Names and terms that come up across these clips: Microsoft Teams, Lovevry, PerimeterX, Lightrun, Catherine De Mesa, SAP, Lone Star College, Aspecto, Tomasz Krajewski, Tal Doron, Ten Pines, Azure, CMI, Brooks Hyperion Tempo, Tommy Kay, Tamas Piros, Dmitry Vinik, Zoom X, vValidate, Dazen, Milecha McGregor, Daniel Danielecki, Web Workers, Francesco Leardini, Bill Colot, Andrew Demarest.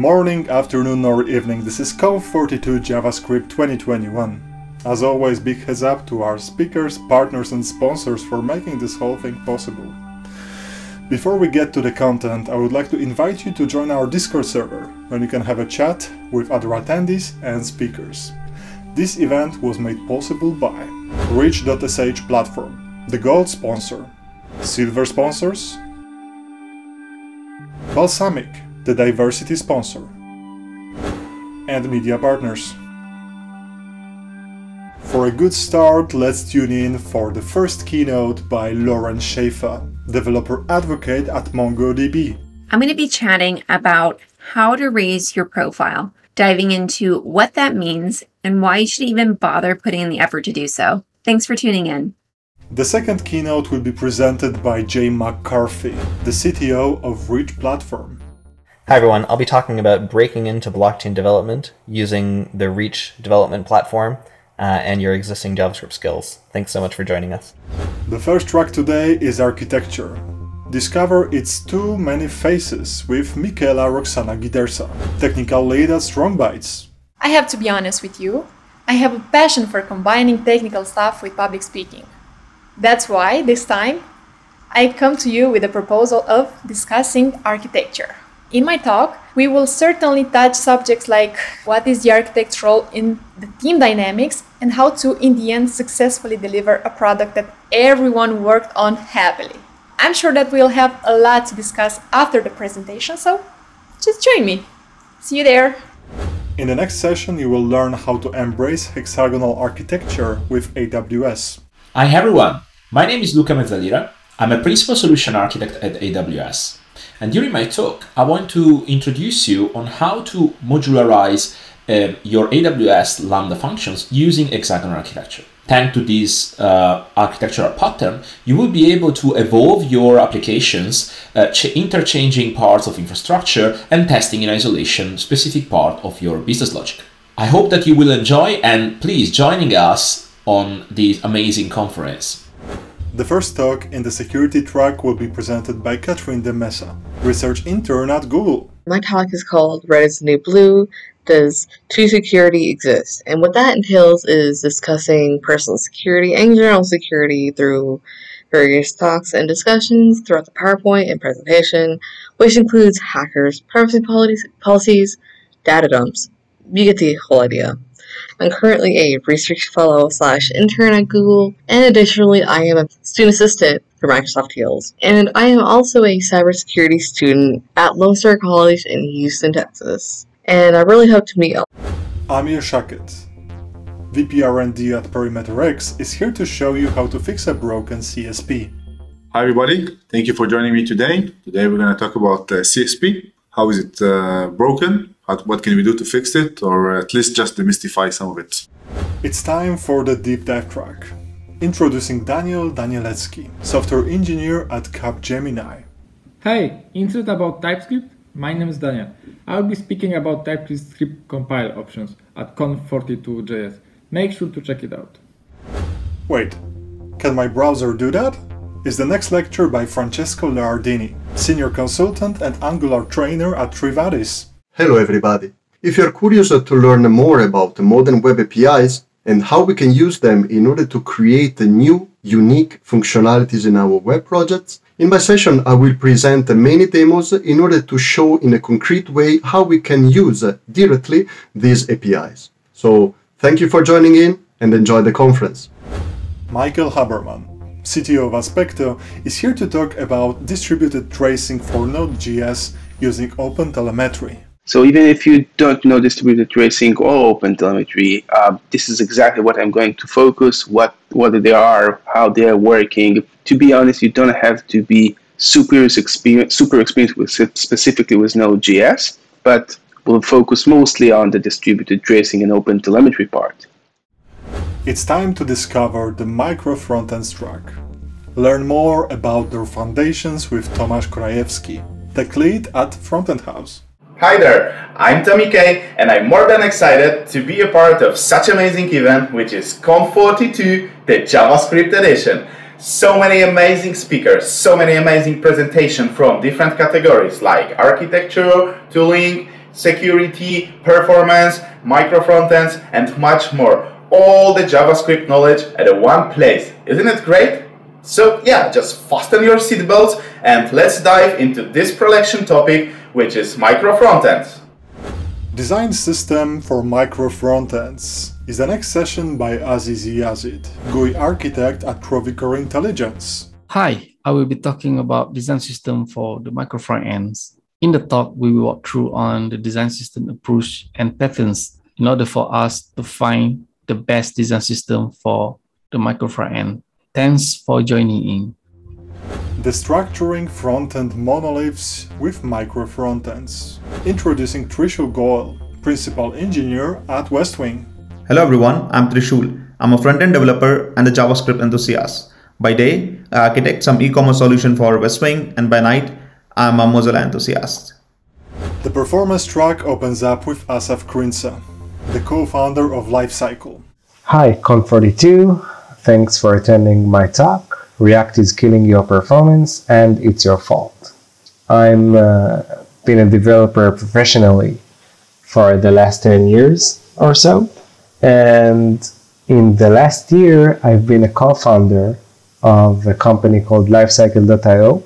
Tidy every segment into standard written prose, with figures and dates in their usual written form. morning, afternoon or evening, this is Conf42 JavaScript 2021. As always, big heads up to our speakers, partners and sponsors for making this whole thing possible. Before we get to the content, I would like to invite you to join our Discord server, where you can have a chat with other attendees and speakers. This event was made possible by Reach.sh Platform, the gold sponsor, silver sponsors, Balsamic, the diversity sponsor, and media partners. For a good start, let's tune in for the first keynote by Lauren Schaefer, developer advocate at MongoDB. I'm going to be chatting about how to raise your profile, diving into what that means and why you should even bother putting in the effort to do so. Thanks for tuning in. The second keynote will be presented by Jay McCarthy, the CTO of Reach Platform. Hi everyone, I'll be talking about breaking into blockchain development using the Reach development platform and your existing JavaScript skills. Thanks so much for joining us. The first track today is Architecture. Discover its too many faces with Mihaela-Roxana Ghidersa, technical lead at Strongbytes. I have to be honest with you, I have a passion for combining technical stuff with public speaking. That's why, this time, I come to you with a proposal of discussing architecture. In my talk, we will certainly touch subjects like what is the architect's role in the team dynamics and how to, in the end, successfully deliver a product that everyone worked on happily. I'm sure that we'll have a lot to discuss after the presentation, so just join me. See you there! In the next session, you will learn how to embrace hexagonal architecture with AWS. Hi everyone, my name is Luca Mezzalira. I'm a Principal Solution Architect at AWS. And during my talk, I want to introduce you on how to modularize your AWS Lambda functions using hexagonal architecture. Thanks to this architectural pattern, you will be able to evolve your applications, interchanging parts of infrastructure and testing in isolation specific part of your business logic. I hope that you will enjoy and please joining us on this amazing conference. The first talk in the security track will be presented by Catherine De Mesa, research intern at Google. My talk is called Red is the New Blue, Does True Security Exist? And what that entails is discussing personal security and general security through various talks and discussions throughout the PowerPoint and presentation, which includes hackers, privacy policies, data dumps. You get the whole idea. I'm currently a research fellow/intern at Google, and additionally I am a student assistant for Microsoft Teams. And I am also a cybersecurity student at Lone Star College in Houston, Texas. And I really hope to meet you. Amir Shaked, VP R&D at PerimeterX, is here to show you how to fix a broken CSP. Hi everybody, thank you for joining me today. Today we're going to talk about CSP. How is it broken? What can we do to fix it, or at least just demystify some of it? It's time for the deep dive track. Introducing Daniel Danielecki, software engineer at Capgemini. Hi, in truth about TypeScript, my name is Daniel. I'll be speaking about TypeScript compile options at Conf42 JS. Make sure to check it out. Wait, can my browser do that? Is the next lecture by Francesco Leardini, senior consultant and Angular trainer at Trivadis. Hello everybody! If you are curious to learn more about modern web APIs and how we can use them in order to create new, unique functionalities in our web projects, in my session I will present many demos in order to show in a concrete way how we can use directly these APIs. So thank you for joining in and enjoy the conference! Michael Haberman, CTO of Aspecto, is here to talk about distributed tracing for Node.js using OpenTelemetry. So even if you don't know distributed tracing or OpenTelemetry, this is exactly what I'm going to focus, what they are, how they are working. To be honest, you don't have to be super experienced with, specifically with Node.js, but we'll focus mostly on the distributed tracing and OpenTelemetry part. It's time to discover the micro frontends track. Learn more about their foundations with Tomasz Krajewski, tech lead at Frontend House. Hi there, I'm Tommy Kay, and I'm more than excited to be a part of such amazing event, which is Conf42, the JavaScript edition. So many amazing speakers, so many amazing presentations from different categories like architecture, tooling, security, performance, micro frontends, and much more. All the JavaScript knowledge at one place. Isn't it great? So yeah, just fasten your seatbelts and let's dive into this prelection topic, which is micro frontends. Design system for micro frontends is the next session by Aziz Yazid, GUI architect at Provicore Intelligence. Hi, I will be talking about design system for the micro frontends. In the talk, we will walk through on the design system approach and patterns in order for us to find the best design system for the micro frontend. Thanks for joining in. Destructuring front-end monoliths with micro frontends. Introducing Trishul Goel, Principal Engineer at Westwing. Hello everyone, I'm Trishul. I'm a front-end developer and a JavaScript enthusiast. By day, I architect some e-commerce solution for Westwing, and by night, I'm a Mozilla enthusiast. The performance track opens up with Asaf Krinsa, the co-founder of Lifecycle. Hi, Conf42. Thanks for attending my talk. React is killing your performance and it's your fault. I've been a developer professionally for the last 10 years or so. And in the last year, I've been a co-founder of a company called Lifecycle.io.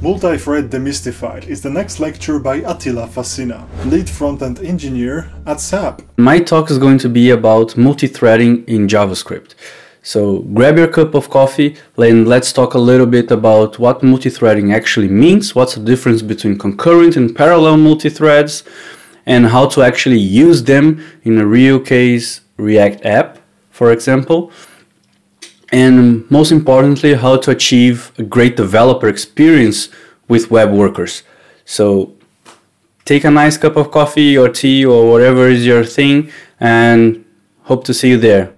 Multi-thread demystified is the next lecture by Attila Fasina, lead front-end engineer at SAP. My talk is going to be about multi-threading in JavaScript. So grab your cup of coffee and let's talk a little bit about what multi-threading actually means, what's the difference between concurrent and parallel multi-threads, and how to actually use them in a real case React app, for example. And most importantly, how to achieve a great developer experience with web workers. So take a nice cup of coffee or tea or whatever is your thing, and hope to see you there.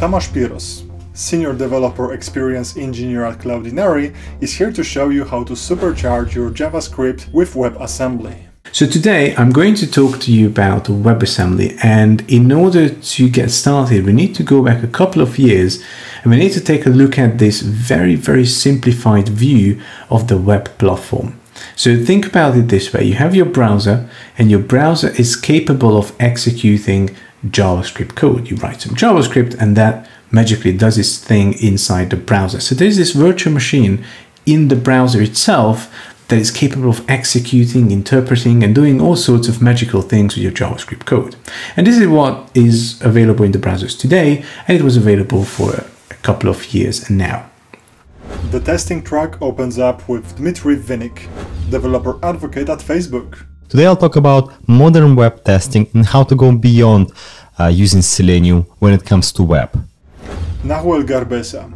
Tamas Piros, Senior Developer Experience Engineer at Cloudinary, is here to show you how to supercharge your JavaScript with WebAssembly. So today I'm going to talk to you about WebAssembly, and in order to get started we need to go back a couple of years and we need to take a look at this very simplified view of the web platform. So think about it this way: you have your browser, and your browser is capable of executing JavaScript code. You write some JavaScript and that magically does its thing inside the browser. So there's this virtual machine in the browser itself that is capable of executing, interpreting, and doing all sorts of magical things with your JavaScript code. And this is what is available in the browsers today, and it was available for a couple of years now. The testing track opens up with Dmitry Vinik, developer advocate at Facebook. Today I'll talk about modern web testing and how to go beyond using Selenium when it comes to web. Nahuel Garbesa,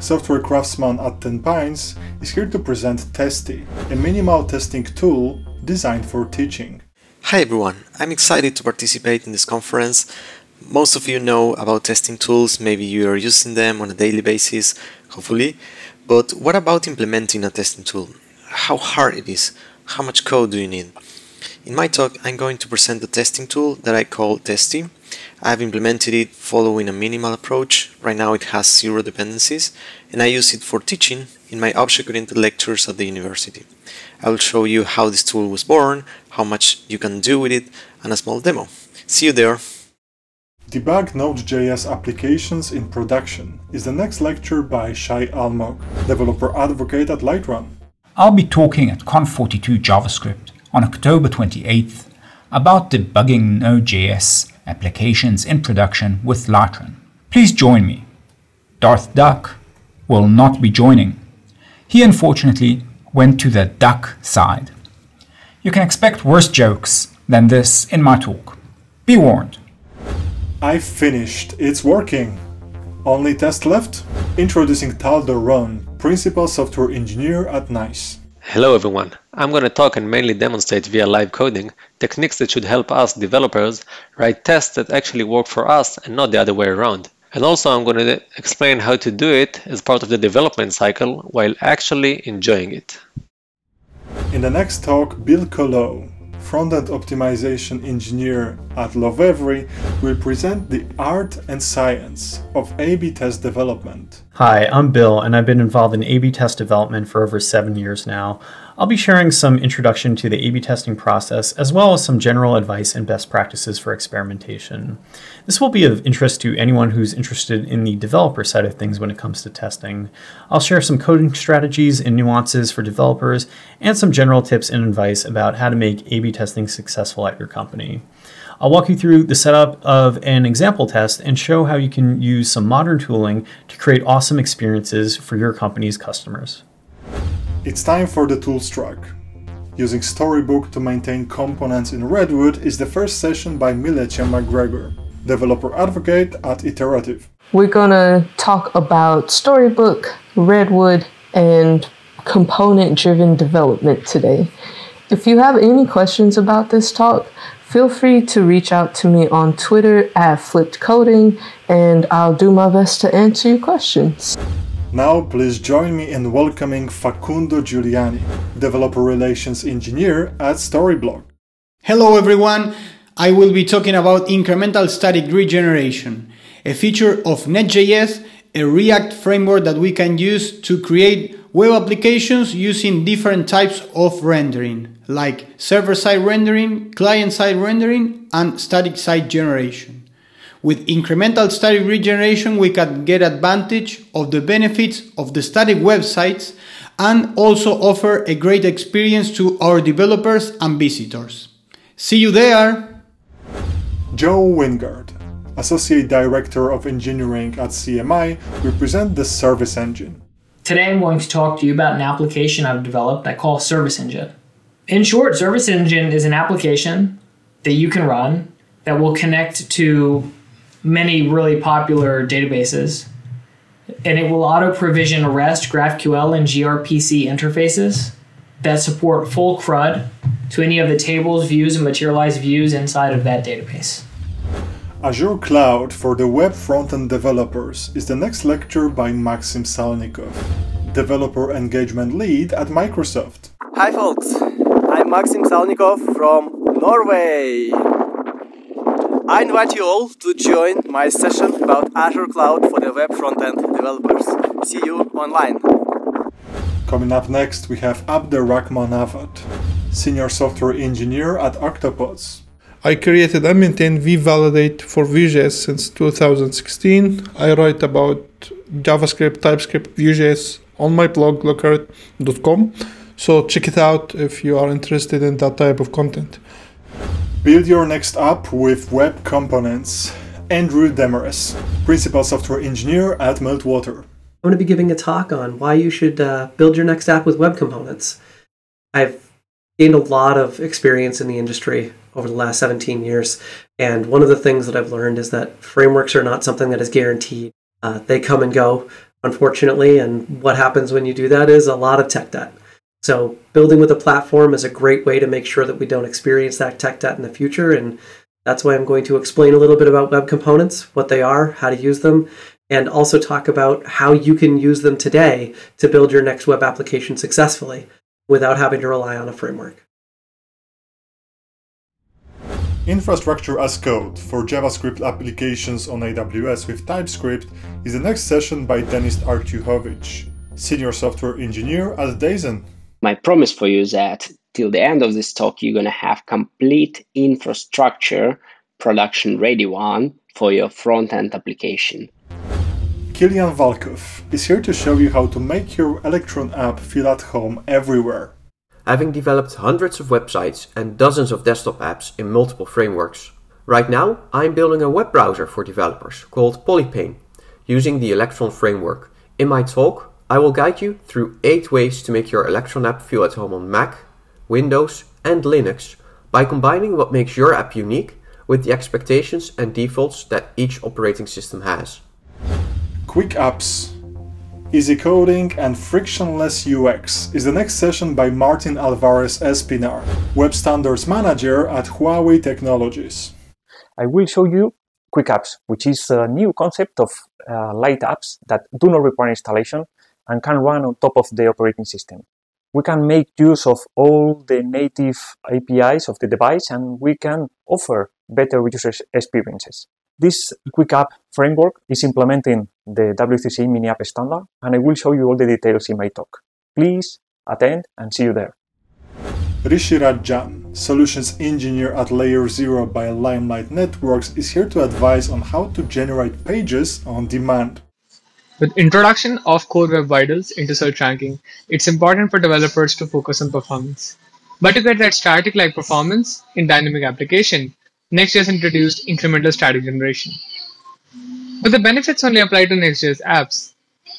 software craftsman at Ten Pines, is here to present Testy, a minimal testing tool designed for teaching. Hi everyone, I'm excited to participate in this conference. Most of you know about testing tools, maybe you are using them on a daily basis, hopefully. But what about implementing a testing tool? How hard it is? How much code do you need? In my talk, I'm going to present a testing tool that I call Testy. I've implemented it following a minimal approach. Right now it has 0 dependencies, and I use it for teaching in my object-oriented lectures at the university. I will show you how this tool was born, how much you can do with it, and a small demo. See you there! Debug Node.js applications in production is the next lecture by Shai Almog, developer advocate at Lightrun. I'll be talking at Conf42 JavaScript on October 28th about debugging Node.js applications in production with Lightrun. Please join me. Darth Duck will not be joining. He unfortunately went to the duck side. You can expect worse jokes than this in my talk. Be warned. I finished. It's working. Only test left. Introducing Tal Doron, Principal Software Engineer at NICE. Hello everyone, I'm going to talk and mainly demonstrate via live coding techniques that should help us developers write tests that actually work for us and not the other way around. And also I'm going to explain how to do it as part of the development cycle while actually enjoying it. In the next talk, Bill Colot, front-end optimization engineer at Lovevry, will present the art and science of A/B test development. Hi, I'm Bill, and I've been involved in A/B test development for over 7 years now. I'll be sharing some introduction to the A/B testing process, as well as some general advice and best practices for experimentation. This will be of interest to anyone who's interested in the developer side of things when it comes to testing. I'll share some coding strategies and nuances for developers, and some general tips and advice about how to make A/B testing successful at your company. I'll walk you through the setup of an example test and show how you can use some modern tooling to create awesome experiences for your company's customers. It's time for the tools track. Using Storybook to maintain components in Redwood is the first session by Milecha McGregor, developer advocate at Iterative. We're gonna talk about Storybook, Redwood, and component-driven development today. If you have any questions about this talk, feel free to reach out to me on Twitter @flippedcoding, and I'll do my best to answer your questions. Now, please join me in welcoming Facundo Giuliani, Developer Relations Engineer at Storyblock. Hello everyone, I will be talking about incremental static grid generation, a feature of Next.js, a React framework that we can use to create web applications using different types of rendering, like server-side rendering, client-side rendering, and static-side generation. With incremental static grid generation, we can get advantage of the benefits of the static websites and also offer a great experience to our developers and visitors. See you there! Joe Wingard, Associate Director of Engineering at CMI, represents the Service Engine. Today I'm going to talk to you about an application I've developed I call Service Engine. In short, Service Engine is an application that you can run that will connect to many really popular databases, and it will auto-provision REST, GraphQL, and gRPC interfaces that support full CRUD to any of the tables, views, and materialized views inside of that database. Azure Cloud for the web front-end developers is the next lecture by Maxim Salnikov, Developer Engagement Lead at Microsoft. Hi folks! I'm Maxim Salnikov from Norway. I invite you all to join my session about Azure Cloud for the web front-end developers. See you online. Coming up next, we have Abderrahman Avat, Senior Software Engineer at Octopods. I created and maintain vValidate for Vue.js since 2016. I write about JavaScript, TypeScript, Vue.js on my blog, lockhart.com. So check it out if you are interested in that type of content. Build your next app with web components. Andrew Demarest, Principal Software Engineer at Meltwater. I'm going to be giving a talk on why you should build your next app with web components. I've gained a lot of experience in the industry over the last 17 years, and one of the things that I've learned is that frameworks are not something that is guaranteed. They come and go, unfortunately, and what happens when you do that is a lot of tech debt. So building with a platform is a great way to make sure that we don't experience that tech debt in the future, and that's why I'm going to explain a little bit about web components, what they are, how to use them, and also talk about how you can use them today to build your next web application successfully without having to rely on a framework. Infrastructure as Code for JavaScript applications on AWS with TypeScript is the next session by Denis Artyukhovich, Senior Software Engineer at Dazen. My promise for you is that till the end of this talk, you're going to have complete infrastructure, production ready one, for your front-end application. Kilian Valkov is here to show you how to make your Electron app feel at home everywhere. Having developed hundreds of websites and dozens of desktop apps in multiple frameworks, right now I'm building a web browser for developers called Polypane using the Electron framework. In my talk, I will guide you through 8 ways to make your Electron app feel at home on Mac, Windows, and Linux by combining what makes your app unique with the expectations and defaults that each operating system has. Quick Apps, Easy Coding and Frictionless UX is the next session by Martin Alvarez Espinar, Web Standards Manager at Huawei Technologies. I will show you Quick Apps, which is a new concept of light apps that do not require installation and can run on top of the operating system. we can make use of all the native APIs of the device, and we can offer better user experiences. This Quick App framework is implementing the W3C Mini App standard, and I will show you all the details in my talk. Please attend and see you there. Rishi Rajan, Solutions Engineer at Layer 0 by Limelight Networks, is here to advise on how to generate pages on demand. With introduction of Core Web Vitals into search ranking, it's important for developers to focus on performance. But to get that static-like performance in dynamic application, Next.js introduced incremental static generation. But the benefits only apply to Next.js apps,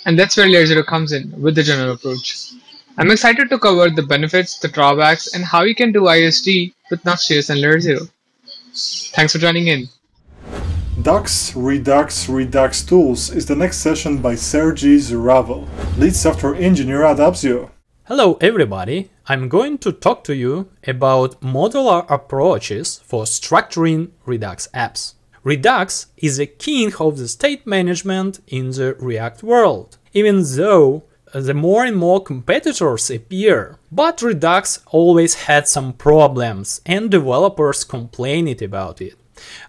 and that's where Layer 0 comes in with the general approach. I'm excited to cover the benefits, the drawbacks, and how you can do ISD with Next.js and Layer 0. Thanks for joining in. Dux Redux Redux Tools is the next session by Sergey Zuravel, lead software engineer at Appsio. Hello everybody, I'm going to talk to you about modular approaches for structuring Redux apps. Redux is a king of the state management in the React world, even though the more and more competitors appear. But Redux always had some problems and developers complained about it.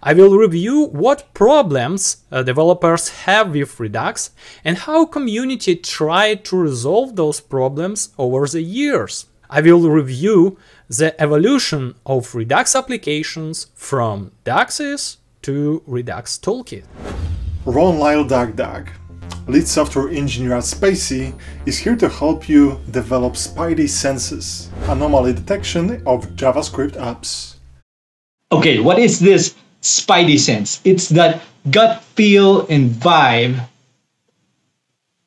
I will review what problems developers have with Redux and how community tried to resolve those problems over the years. I will review the evolution of Redux applications from Duxes to Redux Toolkit. Ron Lyle Dagdag, lead software engineer at Spacey, is here to help you develop Spidey Senses, anomaly detection of JavaScript apps. Okay, what is this Spidey sense? It's that gut feel and vibe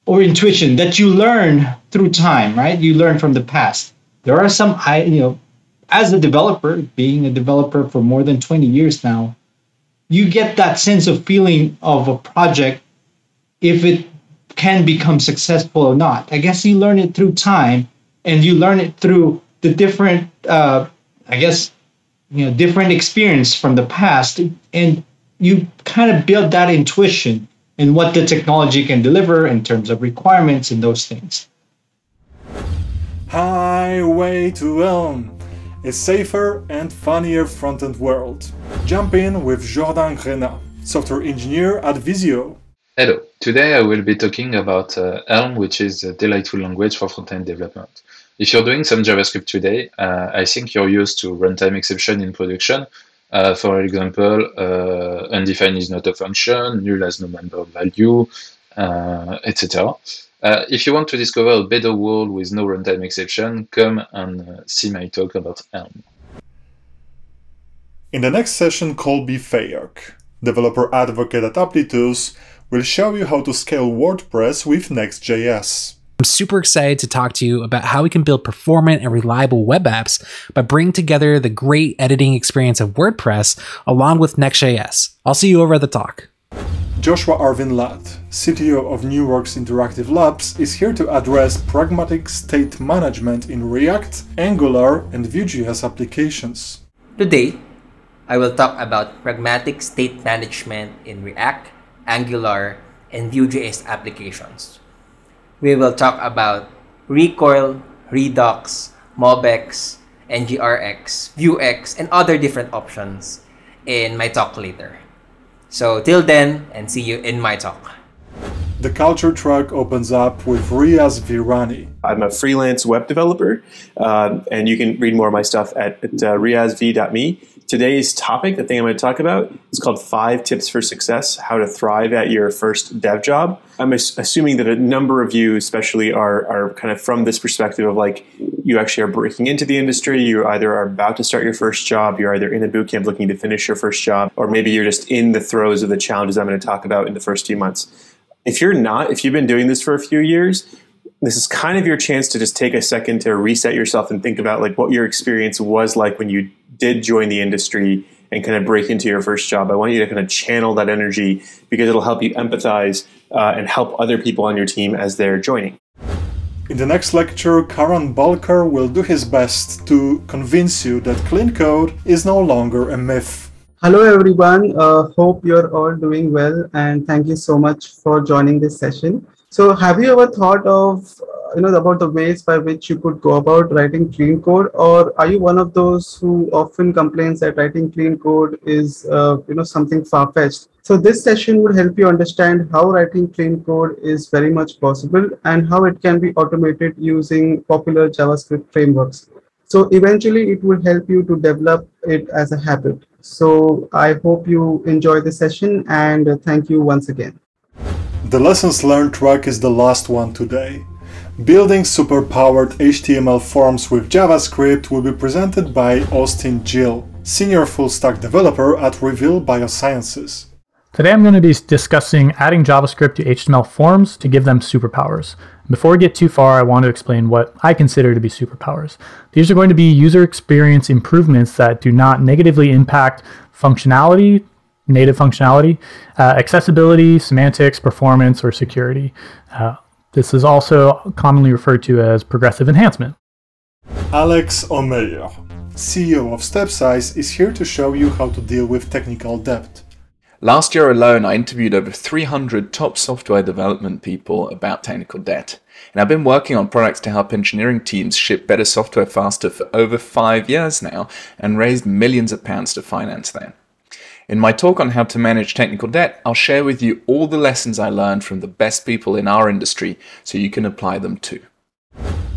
or intuition that you learn through time, right? You learn from the past. There are some, as a developer, being a developer for more than 20 years now, you get that sense of feeling of a project, if it can become successful or not. I guess you learn it through time, and you learn it through the different, different experience from the past, and you kind of build that intuition in what the technology can deliver in terms of requirements and those things. Highway to Elm, a safer and funnier front-end world. Jump in with Jordan Grena, software engineer at Visio. Hello, today I will be talking about Elm, which is a delightful language for front-end development. If you're doing some JavaScript today, I think you're used to runtime exception in production. For example, undefined is not a function, null has no member value, etc. If you want to discover a better world with no runtime exception, come and see my talk about Elm. In the next session, Colby Fayok, developer advocate at Applitools, will show you how to scale WordPress with Next.js. I'm super excited to talk to you about how we can build performant and reliable web apps by bringing together the great editing experience of WordPress along with Next.js. I'll see you over at the talk. Joshua Arvin Ladd, CTO of NewWorks Interactive Labs, is here to address pragmatic state management in React, Angular, and Vue.js applications. Today, I will talk about pragmatic state management in React, Angular, and Vue.js applications. We will talk about recoil, redux, mobex, ngrx, vuex, and other different options in my talk later. So till then, and see you in my talk. The culture track opens up with Riaz Virani. I'm a freelance web developer, and you can read more of my stuff at riazv.me. Today's topic, the thing I'm going to talk about, is called 5 Tips for Success, How to Thrive at Your First Dev Job. I'm assuming that a number of you especially are kind of from this perspective of like, you actually are breaking into the industry, you either are about to start your first job, you're either in a boot camp looking to finish your first job, or maybe you're just in the throes of the challenges I'm going to talk about in the first few months. If you're not, if you've been doing this for a few years, this is kind of your chance to just take a second to reset yourself and think about like what your experience was like when you did join the industry and kind of break into your first job. I want you to kind of channel that energy because it'll help you empathize and help other people on your team as they're joining. In the next lecture, Karan Balkar will do his best to convince you that clean code is no longer a myth. Hello everyone, hope you're all doing well and thank you so much for joining this session. So have you ever thought of, about the ways by which you could go about writing clean code? Or are you one of those who often complains that writing clean code is, something far-fetched? So this session would help you understand how writing clean code is very much possible and how it can be automated using popular JavaScript frameworks. So eventually it will help you to develop it as a habit. So I hope you enjoy the session and thank you once again. The lessons learned track is the last one today. Building superpowered HTML forms with JavaScript will be presented by Austin Gill, Senior Full Stack Developer at Reveal Biosciences. Today I'm going to be discussing adding JavaScript to HTML forms to give them superpowers. Before we get too far, I want to explain what I consider to be superpowers. These are going to be user experience improvements that do not negatively impact functionality, native functionality, accessibility, semantics, performance, or security. This is also commonly referred to as progressive enhancement. Alex Omeyer, CEO of StepSize, is here to show you how to deal with technical debt. Last year alone, I interviewed over 300 top software development people about technical debt. And I've been working on products to help engineering teams ship better software faster for over 5 years now and raised millions of pounds to finance them. In my talk on how to manage technical debt, I'll share with you all the lessons I learned from the best people in our industry so you can apply them too.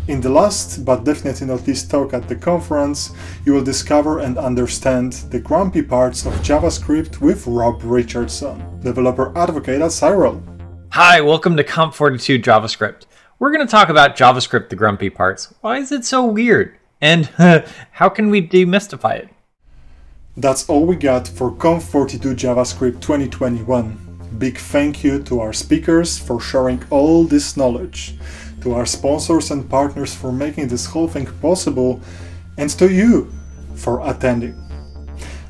In the last, but definitely not least talk at the conference, you will discover and understand the grumpy parts of JavaScript with Rob Richardson, developer advocate at Cyril. Hi, welcome to Conf42 JavaScript. We're going to talk about JavaScript, the grumpy parts. Why is it so weird? And how can we demystify it? That's all we got for Conf42 JavaScript 2021. Big thank you to our speakers for sharing all this knowledge, to our sponsors and partners for making this whole thing possible, and to you for attending.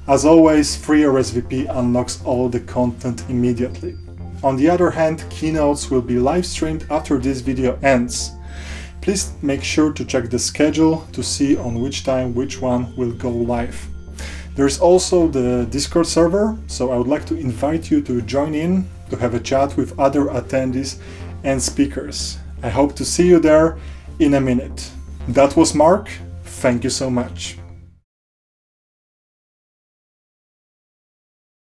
As always, free RSVP unlocks all the content immediately. On the other hand, keynotes will be live streamed after this video ends. Please make sure to check the schedule to see on which time which one will go live. There's also the Discord server, so I would like to invite you to join in to have a chat with other attendees and speakers. I hope to see you there in a minute. That was Mark. Thank you so much.